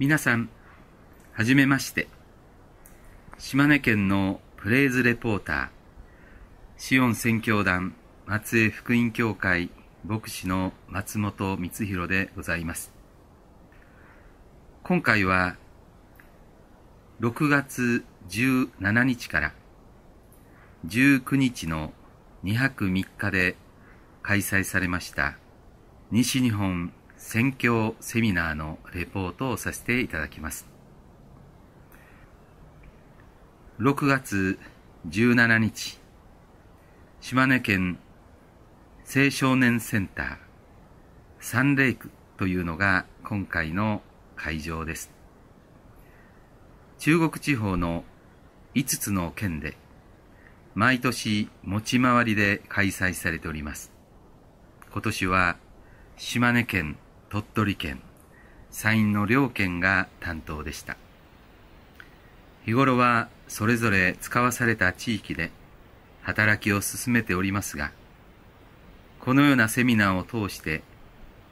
皆さん、はじめまして。島根県のプレイズレポーター、シオン宣教団松江福音教会牧師の松本光弘でございます。今回は、6月17日から19日の2泊3日で開催されました西日本宣教セミナーのレポートをさせていただきます。6月17日、島根県青少年センターサンレイクというのが今回の会場です。中国地方の5つの県で毎年持ち回りで開催されております。今年は島根県、鳥取県、山陰の両県が担当でした。日頃はそれぞれ使わされた地域で働きを進めておりますが、このようなセミナーを通して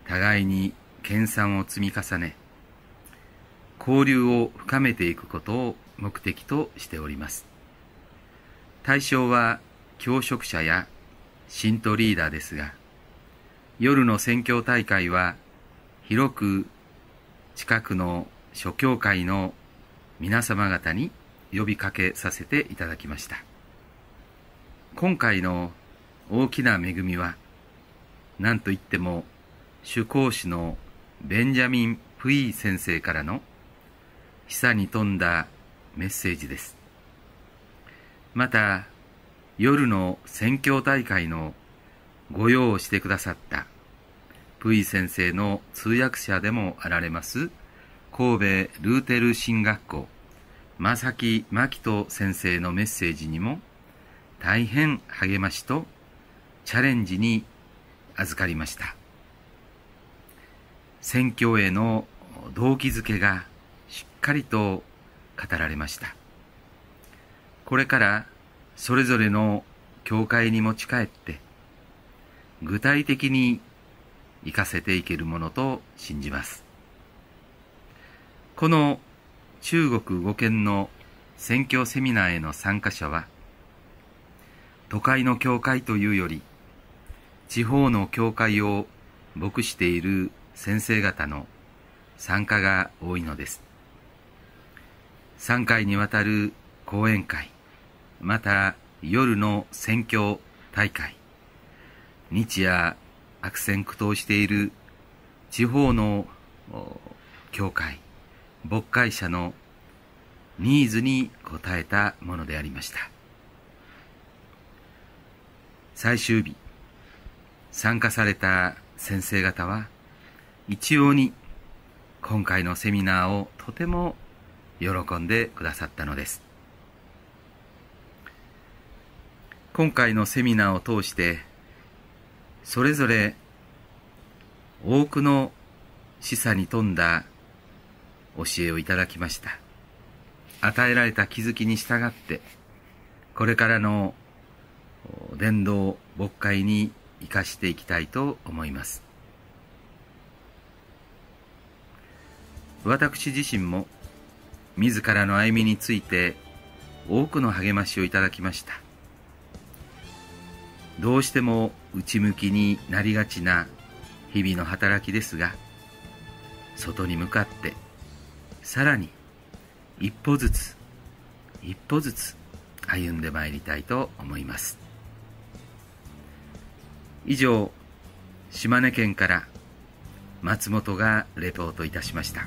互いに研鑽を積み重ね、交流を深めていくことを目的としております。対象は教職者や信徒リーダーですが、夜の宣教大会は広く近くの諸教会の皆様方に呼びかけさせていただきました。今回の大きな恵みは、なんといっても主講師のベンジャミン・プイ先生からの示唆に富んだメッセージです。また、夜の宣教大会のご用をしてくださったプイ先生の通訳者でもあられます神戸ルーテル神学校正木真紀人先生のメッセージにも大変励ましとチャレンジに預かりました。宣教への動機づけがしっかりと語られました。これからそれぞれの教会に持ち帰って具体的に活かせていけるものと信じます。この中国5県の宣教セミナーへの参加者は、都会の教会というより、地方の教会を牧している先生方の参加が多いのです。3回にわたる講演会、また夜の宣教大会、日夜悪戦苦闘している地方の教会、牧会者のニーズに応えたものでありました。最終日、参加された先生方は一様に今回のセミナーをとても喜んでくださったのです。今回のセミナーを通してそれぞれ多くの示唆に富んだ教えをいただきました。与えられた気づきに従って、これからの伝道牧会に生かしていきたいと思います。私自身も自らの歩みについて多くの励ましをいただきました。どうしても内向きになりがちな日々の働きですが、外に向かってさらに一歩ずつ一歩ずつ歩んでまいりたいと思います。以上、島根県から松本がレポートいたしました。